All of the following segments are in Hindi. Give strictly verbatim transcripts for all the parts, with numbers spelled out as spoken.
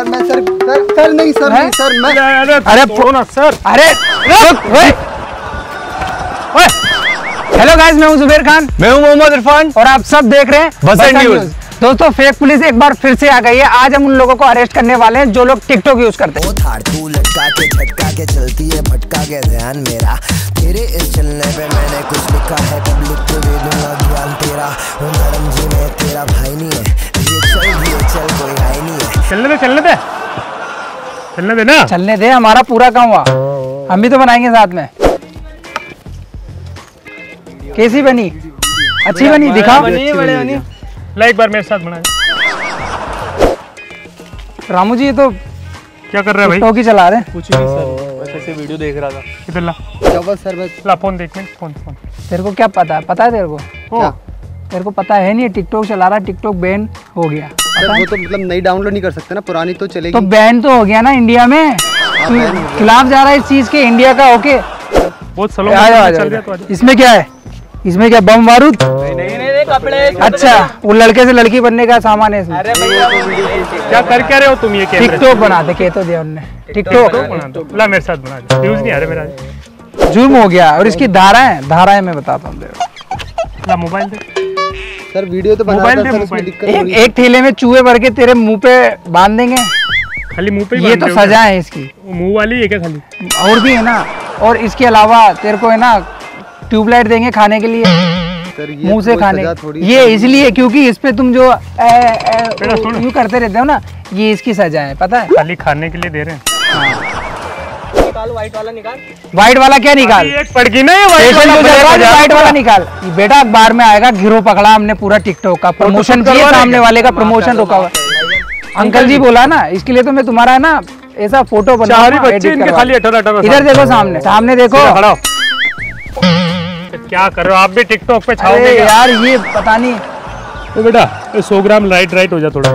सर मैं सर सर सर नहीं सर नहीं सर मैं अरे फोन सर अरे हेलो गाइस मैं हूँ जुबेर खान, मैं हूँ मोहम्मद इरफान और आप सब देख रहे हैं बसद न्यूज। दोस्तों फेक पुलिस एक बार फिर से आ गई है। आज हम उन लोगों को अरेस्ट करने वाले हैं जो लोग टिकटॉक यूज करते हैं। लटका के झटका के चलती है भटका के ध्यान मेरा, तेरे इस चलने पे मैंने कुछ लिखा है, पब्लिक को दे दूंगा ज्ञान तेरा। वो नरम जी में तेरा भाई नहीं है, ये चल ये चल कोई भाई नहीं है। चलने दे चलने दे चलने दे ना, चलने दे हमारा पूरा काम हुआ, हम भी तो बनाएंगे साथ में। कैसी बनी? अच्छी बनी, दिखा एक बार मेरे साथ बना। रामू जी ये तो क्या कर रहा है भाई? टोकी चला रहे हैं। कुछ नहीं सर, बस ऐसे वीडियो देख रहा था। इधर ला। क्या बस सर बस। ला फोन देखने, फोन फोन। तेरे को क्या पता है? पता है तेरे को? क्या? तेरे को पता है नहीं टिकटॉक चला रहा, टिकटॉक बैन हो गया। सर वो तो मतलब नई डाउनलोड नहीं कर सकते ना, पुरानी तो चलेगी। तो बैन तो हो गया ना इंडिया में, खिलाफ जा रहा है इस चीज के इंडिया का। ओके बहुत सलो, इसमें क्या है? इसमें क्या बम बारूद? कपड़े। अच्छा वो लड़के से लड़की बनने का सामान है इसमें। अरे भैया क्या कर क्या रहे हो तुम? ये टिकटॉक बना दे, कह तो दिया उनने टिकटॉक बना दो। ला मेरे साथ बना दे। व्यूज नहीं आ रहे मेरा, जुर्म हो गया। और इसकी धाराएं धाराएं मैं बताता हूँ। ला मोबाइल दे सर, वीडियो तो बनाता है सर, दिक्कत। एक ठेले में चूहे भर के तेरे मुँह पे बांध देंगे, खाली मुँह पे। ये तो सजा है इसकी, मुँह वाली है क्या? खाली और भी है ना, और इसके अलावा तेरे को है ना ट्यूबलाइट देंगे खाने के लिए, मुंह से खाने। ये इसलिए क्योंकि इस पे तुम जो ए, ए, यू करते रहते हो ना, ये इसकी सजा है। पता है खाली खाने के लिए दे रहे हैं। निकाल व्हाइट वाला, निकाल व्हाइट वाला। क्या निकाल? एक पड़की ना व्हाइट वाला, व्हाइट वाला निकाल। बेटा अखबार में आएगा, गिरोह पकड़ा हमने पूरा टिकटॉक का प्रमोशन किया, सामने वाले का प्रमोशन रोका हुआ। अंकल जी बोला ना, इसके लिए तो मैं तुम्हारा है ना ऐसा फोटो बना। इधर देखो, सामने सामने देखो, क्या कर रहे हो आप भी टिकटॉक पे छाओगे यार? ये पता नहीं तो बेटा सौ ग्राम राइट राइट हो जा थोड़ा।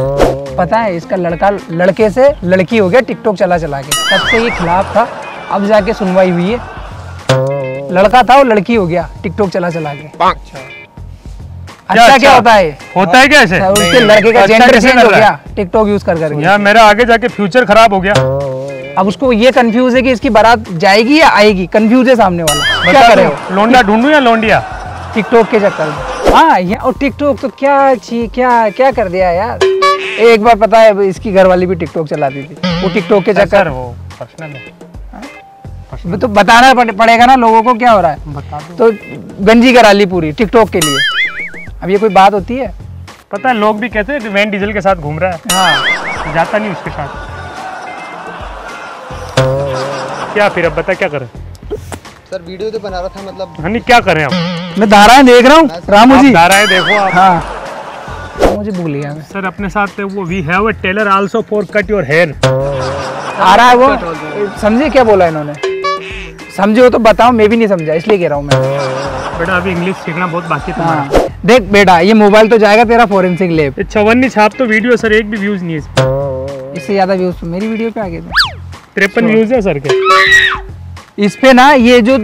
पता है इसका लड़का लड़के से लड़की हो गया टिकटॉक चला चला के, तब से ये खिलाफ था, अब जाके सुनवाई हुई है। लड़का था वो लड़की हो गया टिकटॉक चला चला के। अच्छा अच्छा क्या होता है? होता है क्या ऐसे? उसके लड़के का जेंडर चेंज हो गया टिकटॉक यूज कर करके। यार मेरा आगे जाके फ्यूचर खराब हो गया। अब उसको ये कंफ्यूज है कि इसकी बारात जाएगी या आएगी, कंफ्यूज है सामने वाला। क्या करे हो, लौंडा ढूंढूं या लौंडिया? टिकटॉक के चक्कर में। हाँ ये और टिकटॉक तो क्या अच्छी क्या क्या कर दिया यार। एक बार पता है इसकी घरवाली भी टिकटॉक चलाती थी, वो टिकटॉक के चक्कर। वो पर्सनल है तो बताना पड़ेगा ना लोगों को क्या हो रहा है। तो गंजी करा ली पूरी टिकटॉक के लिए। अब ये कोई बात होती है? पता है लोग भी कहते हैं वैन डीजल के साथ घूम रहा है, जाता नहीं उसके साथ। क्या फिर अब बता क्या करें सर? वीडियो तो बना रहा था मतलब, नहीं क्या करें आप? मैं धाराएं देख रहा हूँ रामू जी, धाराएं देखो आप। हाँ मुझे भूल गया सर, अपने साथ वो we have a tailor also for cut your hair आ रहा है वो। समझे क्या बोला इन्होंने? समझे हो तो बताओ, मैं भी नहीं समझा इसलिए कह रहा हूँ मैं। बेटा अभी इंग्लिश सीखना बहुत बाकी था। हाँ देख बेटा ये मोबाइल तो जाएगा तेरा फोरेंसिक लैब। छवन्नी छाप तो वीडियो सर एक भी व्यूज नहीं है, इससे ज्यादा व्यूज तो मेरी वीडियो पे आ गए थे। तिरपन व्यूज है सर के इस पे ना। ये जो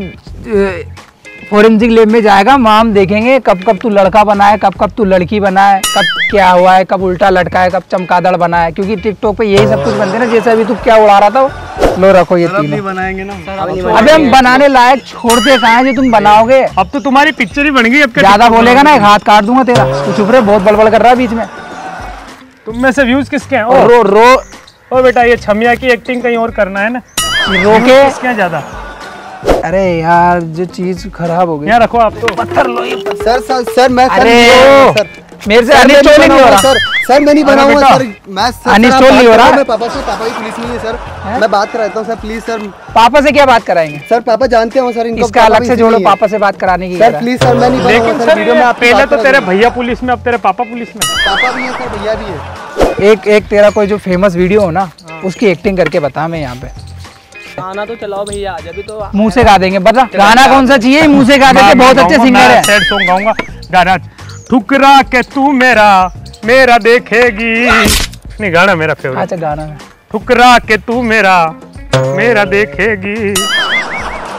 फोरेंसिक लैब में जाएगा वहाँ हम देखेंगे कब कब तू लड़का बना है, कब कब तू लड़की बना है, कब क्या हुआ है, कब उल्टा लटका है, कब चमकादड़ बना है। क्योंकि टिकटॉक पे यही सब कुछ बनते ना, जैसे अभी तू क्या उड़ा रहा था। लो रखो ये तीनों बनाएंगे ना अब हम, बनाने लायक छोड़ते कहाँ है जो तुम बनाओगे। अब तो तुम्हारी पिक्चर ही बन गई, अब ज्यादा बोलेगा ना एक हाथ काट दूंगा तेरा। तू चुप रहे, बहुत बड़बड़ कर रहा है बीच में। तुम में से व्यूज किसके हैं? रो रो ओ बेटा ये छमिया की एक्टिंग कहीं और करना है ना, रोके क्या ज्यादा। अरे यार जो चीज खराब हो गई यार, रखो आप तो पत्थर लो ये सर। सर सर मैं अरे सर मेरे से अनिश्चोल नहीं हो रहा सर, सर मैं नहीं बनाऊंगा सर, मैं अनिश्चोल नहीं हो रहा। मैं पापा से, पापा की पुलिस नहीं है सर, मैं बात कराता हूँ सर प्लीज सर। पापा से क्या बात कराएंगे सर? पापा जानते हो सर इनको, इसका अलग से जोड़ो पापा से बात कराने की सर प्लीज सर। मैं नहीं बनाऊंगा। पहले तो तेरे भैया पुलिस में, अब तेरे पापा पुलिस में। पापा भी है सर, भैया भी है। एक एक तेरा कोई जो फेमस वीडियो हो ना उसकी एक्टिंग करके बता। मैं यहाँ पे गाना तो चलाओ भैया, अभी तो मुँह से गा देंगे। बता गाना कौन सा चाहिए? मुँह से गा देंगे, बहुत अच्छे सिंगर है। सैड सॉन्ग गाऊंगा, गाना ठुकरा के तू मेरा मेरा देखेगी। नहीं गाना मेरा फेवरेट। अच्छा गाना है ठुकरा के तू मेरा मेरा देखेगी,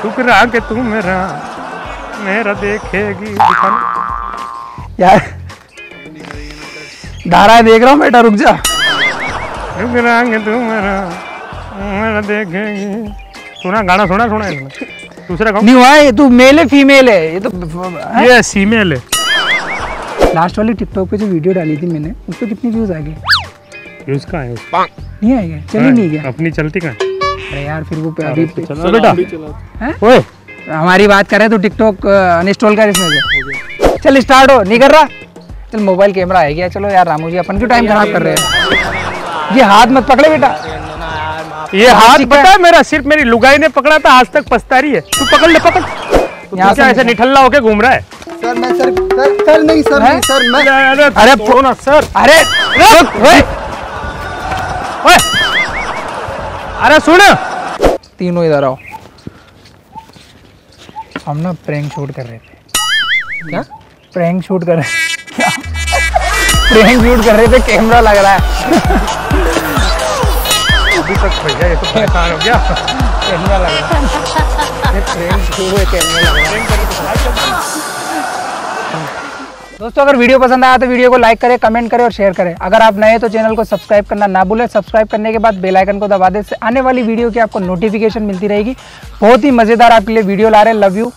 ठुकरा के तू मेरा मेरा देखेगी। यार धारा देख रहा हूँ बेटा, रुक जा। रंग रंग तुम्हारा तुम्हारा देखेंगे। सुना गाना सुना सुना इसमें दूसरा गाओ। नहीं हुआ ये तो मेल है फीमेल है ये तो है? ये फीमेल है। लास्ट वाली टिकटॉक पे जो वीडियो डाली थी मैंने उस पर कितने व्यूज आ गए? व्यूज कहाँ है? नहीं आए गए चली नहीं गया अपनी चलती कहाँ? अरे यार फिर वो अभी चलो बेटा ओए हमारी बात कर रहे तो टिकटॉक अनइंस्टॉल कर इसमें। चल स्टार्ट हो नहीं कर रहा। चल मोबाइल कैमरा है क्या? चलो यार रामू जी अपन क्यों टाइम खराब कर रहे हैं। ये हाथ मत पकड़े बेटा ये हाथ पता है मेरा सिर्फ मेरी लुगाई ने पकड़ा था आज तक पछता रही है। तू पकड़ ले पकड़। यहाँ से ऐसे निठल्ला होके घूम रहा है। सर मैं सर सर नहीं सर नहीं सर मैं अरे फोन सर अरे अरे सुन तीनों इधर आओ। हम ना प्रैंक शूट कर रहे थे। क्या प्रैंक शूट कर रहे क्या? प्रैंक शूट कर रहे थे कैमरा लग रहा है अभी तक भैया ये तो परेशान हो गया। कैमरा लग रहा है ये प्रैंक शूट है कैमरा लग रहा है। दोस्तों अगर वीडियो पसंद आया तो वीडियो को लाइक करें कमेंट करें और शेयर करें। अगर आप नए हैं तो चैनल को सब्सक्राइब करना ना भूलें। सब्सक्राइब करने के बाद बेल आइकन को दबा दें। इससे आने वाली वीडियो की आपको नोटिफिकेशन मिलती रहेगी। बहुत ही मज़ेदार आपके लिए वीडियो ला रहे हैं। Love you.